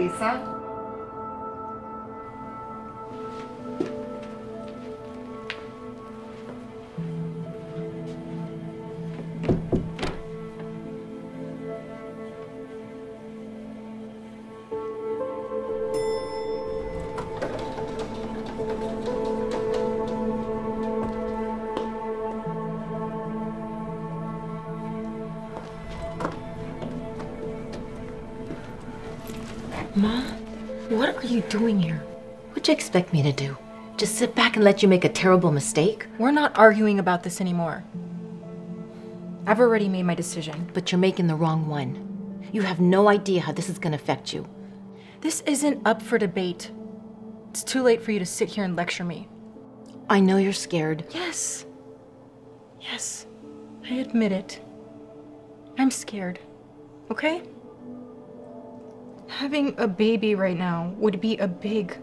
Lisa. Mom, what are you doing here? What do you expect me to do? Just sit back and let you make a terrible mistake? We're not arguing about this anymore. I've already made my decision. But you're making the wrong one. You have no idea how this is going to affect you. This isn't up for debate. It's too late for you to sit here and lecture me. I know you're scared. Yes. Yes. I admit it. I'm scared. Okay? Having a baby right now would be a big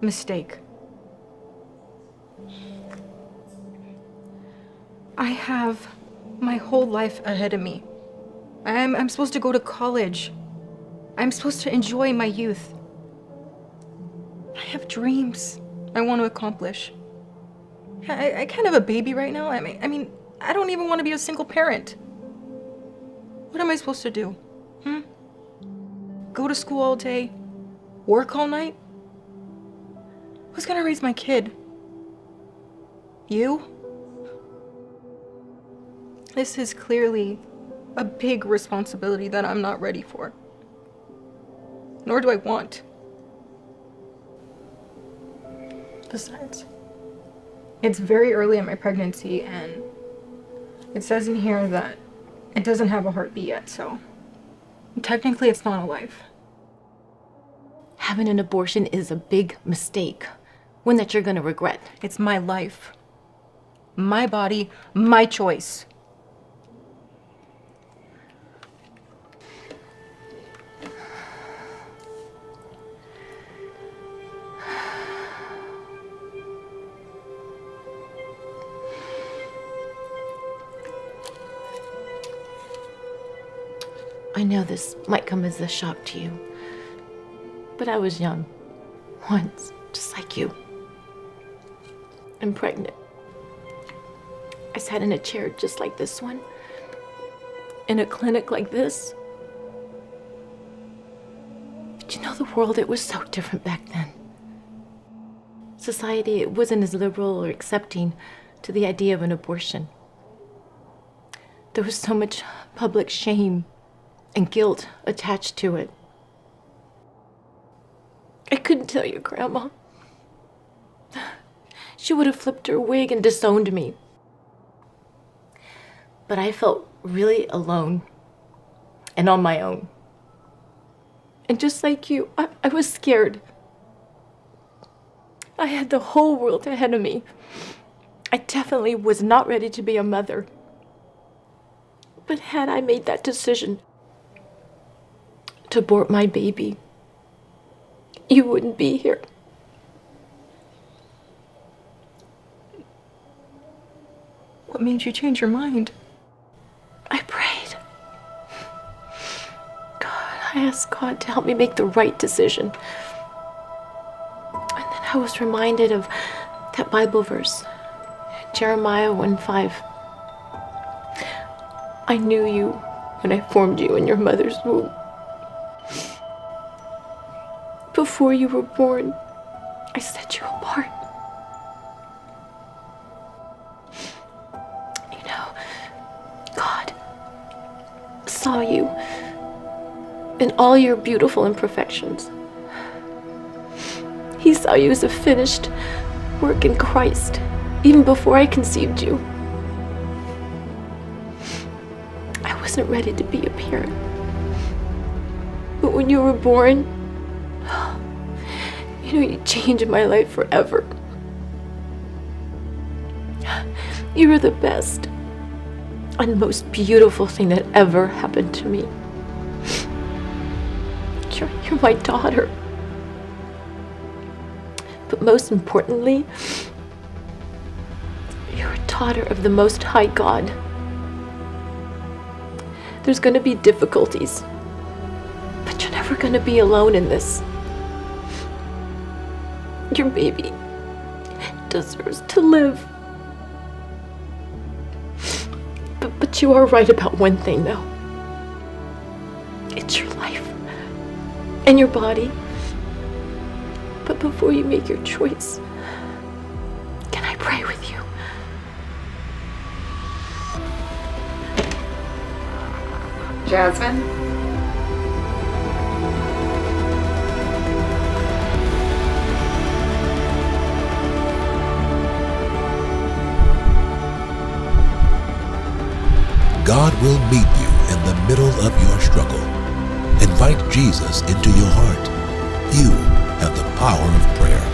mistake. I have my whole life ahead of me. I'm supposed to go to college. I'm supposed to enjoy my youth. I have dreams I want to accomplish. I can't have a baby right now. I mean, I don't even want to be a single parent. What am I supposed to do? Go to school all day, work all night? Who's gonna raise my kid? You? This is clearly a big responsibility that I'm not ready for. Nor do I want. Besides, it's very early in my pregnancy and it says in here that it doesn't have a heartbeat yet, so technically, it's not alive. Having an abortion is a big mistake. One that you're gonna regret. It's my life. My body, my choice. I know this might come as a shock to you, but I was young once, just like you. I'm pregnant. I sat in a chair just like this one, in a clinic like this. But you know the world, it was so different back then. Society, it wasn't as liberal or accepting to the idea of an abortion. There was so much public shame and guilt attached to it. I couldn't tell your grandma. She would have flipped her wig and disowned me. But I felt really alone and on my own. And just like you, I was scared. I had the whole world ahead of me. I definitely was not ready to be a mother. But had I made that decision to abort my baby, you wouldn't be here. What made you change your mind? I prayed. God, I asked God to help me make the right decision. And then I was reminded of that Bible verse, Jeremiah 1:5. I knew you when I formed you in your mother's womb. Before you were born, I set you apart. You know, God saw you in all your beautiful imperfections. He saw you as a finished work in Christ, even before I conceived you. I wasn't ready to be a parent. But when you were born, you know, you changed my life forever. You were the best and most beautiful thing that ever happened to me. You're my daughter. But most importantly, you're a daughter of the Most High God. There's going to be difficulties, but you're never never gonna be alone in this. Your baby deserves to live. But you are right about one thing, though. It's your life and your body. But before you make your choice, can I pray with you? Jasmine? God will meet you in the middle of your struggle. Invite Jesus into your heart. You have the power of prayer.